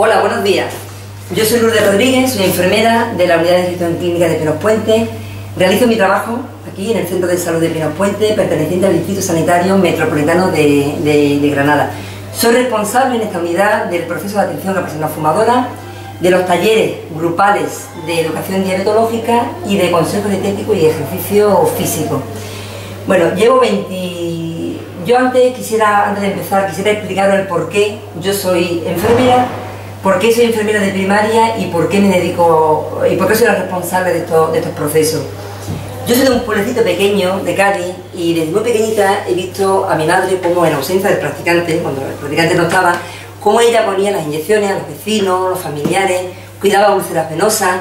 Hola, buenos días. Yo soy Lourdes Rodríguez, soy enfermera de la Unidad de Gestión Clínica de Pinos Puentes. Realizo mi trabajo aquí en el Centro de Salud de Pinos Puentes, perteneciente al Instituto Sanitario Metropolitano de Granada. Soy responsable en esta unidad del proceso de atención a personas fumadoras, de los talleres grupales de educación diabetológica y de consejos dietéticos y ejercicio físico. Bueno, antes de empezar quisiera explicaros el por qué yo soy enfermera, por qué soy enfermera de primaria y por qué me dedico y por qué soy la responsable de estos procesos. Yo soy de un pueblecito pequeño de Cádiz y desde muy pequeñita he visto a mi madre como, en ausencia del practicante, cuando el practicante no estaba, cómo ella ponía las inyecciones a los vecinos, los familiares, cuidaba úlceras venosas,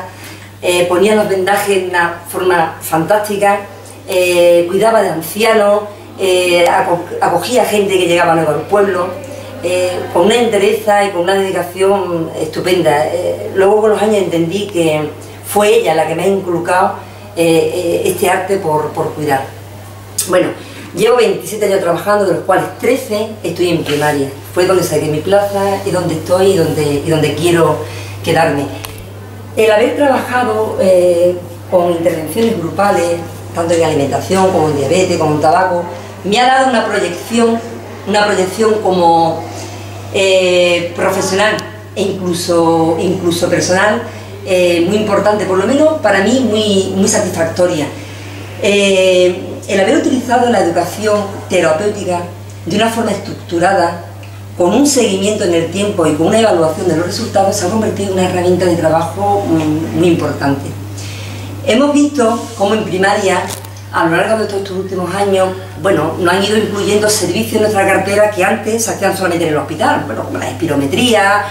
ponía los vendajes de una forma fantástica, cuidaba de ancianos, acogía gente que llegaba nueva al pueblo, con una entereza y con una dedicación estupenda. Luego con los años entendí que fue ella la que me ha inculcado este arte por cuidar. Bueno, llevo 27 años trabajando, de los cuales 13 estoy en primaria. Fue donde saqué mi plaza y donde estoy y donde quiero quedarme. El haber trabajado con intervenciones grupales, tanto en alimentación como en diabetes, como en tabaco, me ha dado una proyección como profesional e incluso personal muy importante, por lo menos para mí muy satisfactoria. El haber utilizado la educación terapéutica de una forma estructurada, con un seguimiento en el tiempo y con una evaluación de los resultados, se ha convertido en una herramienta de trabajo muy importante. Hemos visto cómo en primaria, a lo largo de todos estos últimos años, bueno, nos han ido incluyendo servicios en nuestra cartera que antes se hacían solamente en el hospital, bueno, como la espirometría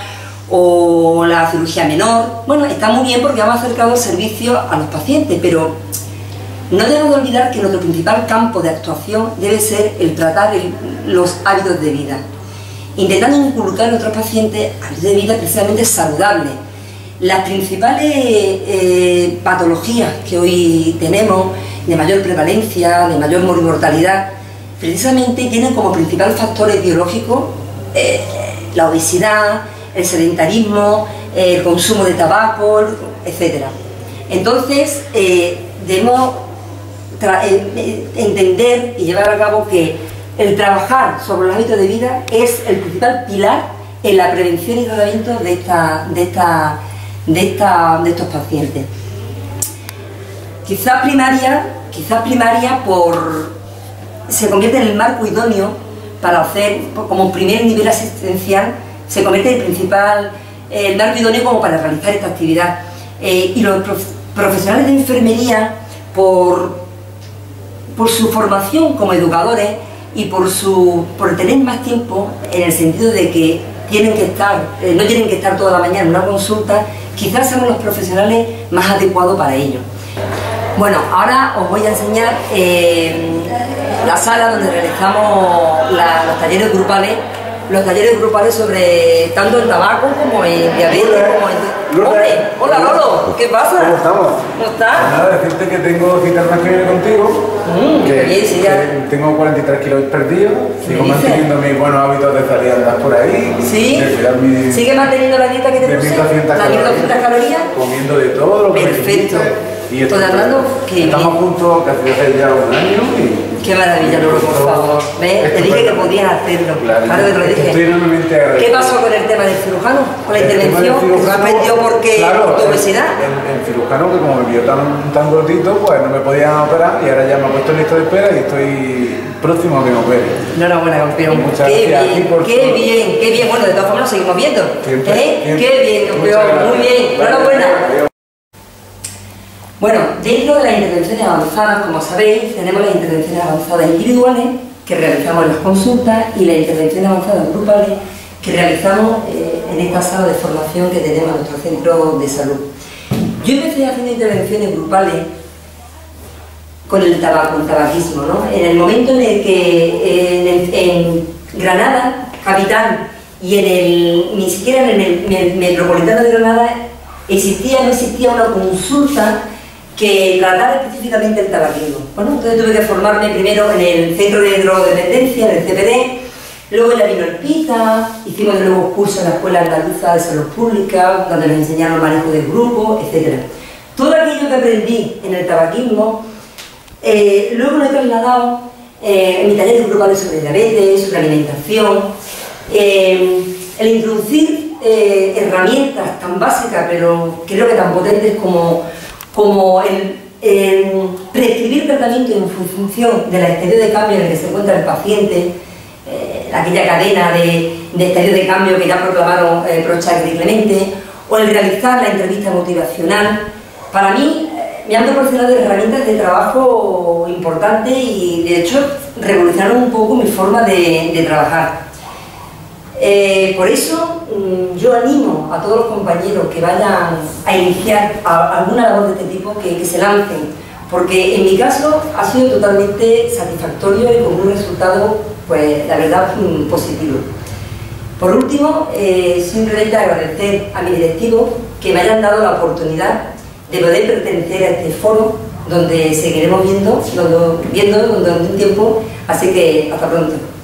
o la cirugía menor. Bueno, está muy bien porque hemos acercado el servicio a los pacientes, pero no debemos de olvidar que nuestro principal campo de actuación debe ser el tratar los hábitos de vida, intentando inculcar a nuestros pacientes hábitos de vida precisamente saludables. Las principales patologías que hoy tenemos, de mayor prevalencia, de mayor mortalidad, precisamente tienen como principales factores biológicos la obesidad, el sedentarismo, el consumo de tabaco, etc. Entonces, debemos entender y llevar a cabo que el trabajar sobre los hábitos de vida es el principal pilar en la prevención y tratamiento de estos pacientes. Quizás primaria se convierte en el marco idóneo para hacer, como primer nivel asistencial, se convierte en el principal, el marco idóneo como para realizar esta actividad. Y los profesionales de enfermería, por su formación como educadores y por tener más tiempo, en el sentido de que no tienen que estar toda la mañana en una consulta, quizás sean los profesionales más adecuados para ello. Bueno, ahora os voy a enseñar la sala donde realizamos los talleres grupales sobre tanto el tabaco como el diabetes. Hola, Lolo, ¿qué pasa? ¿Cómo estamos? ¿Cómo estás? Nada, decirte que tengo cita más que contigo, que tengo 43 kilos perdidos, sigo manteniendo mis buenos hábitos de salir a andar por ahí. ¿Sí? ¿Sigue manteniendo la dieta que te puse? ¿Las 1200 calorías? Comiendo de todo lo que me dijiste. Y estamos juntos casi hace ya un año y... ¡Qué maravilla, Lolo, por favor! Te dije que podías hacerlo, claro que te lo dije. Estoy enormemente agradecido. ¿Qué pasó con el tema del cirujano? ¿Con la intervención? ¿Se aprendió por tu obesidad? El cirujano, que como me vio tan gordito, pues no me podían operar y ahora ya me he puesto en lista de espera y estoy próximo a que me opere. Enhorabuena, campeón. Muchas gracias. ¡Qué bien! ¡Qué bien! Bueno, de todas formas lo seguimos viendo. ¡Qué bien, campeón! ¡Muy bien! ¡Enhorabuena! Bueno, dentro de las intervenciones avanzadas, como sabéis, tenemos las intervenciones avanzadas individuales, que realizamos en las consultas, y las intervenciones avanzadas grupales, que realizamos en esta sala de formación que tenemos en nuestro centro de salud. Yo empecé haciendo intervenciones grupales con el tabaco, el tabaquismo, ¿no? En el momento en el que en Granada, capital, y ni siquiera en el metropolitano de Granada, no existía una consulta que tratara específicamente el tabaquismo. Bueno, entonces tuve que formarme primero en el Centro de Drogodependencia, en el CPD, Luego ya vino el PITA, hicimos de nuevo cursos en la Escuela Andaluza de Salud Pública, donde nos enseñaron manejo de grupos, etc. Todo aquello que aprendí en el tabaquismo, luego lo he trasladado en mi taller grupal sobre diabetes, sobre alimentación, el introducir herramientas tan básicas, pero creo que tan potentes como el prescribir tratamiento en función de la estadio de cambio en el que se encuentra el paciente, aquella cadena de estadios de cambio que ya proclamaron Prochaska y Clemente, o el realizar la entrevista motivacional. Para mí me han proporcionado herramientas de trabajo importantes y de hecho revolucionaron un poco mi forma de trabajar. Por eso yo animo a todos los compañeros que vayan a iniciar alguna labor de este tipo que se lancen, porque en mi caso ha sido totalmente satisfactorio y con un resultado, pues la verdad, positivo. Por último, simplemente agradecer a mi directivo que me hayan dado la oportunidad de poder pertenecer a este foro, donde seguiremos viendo durante un tiempo, así que hasta pronto.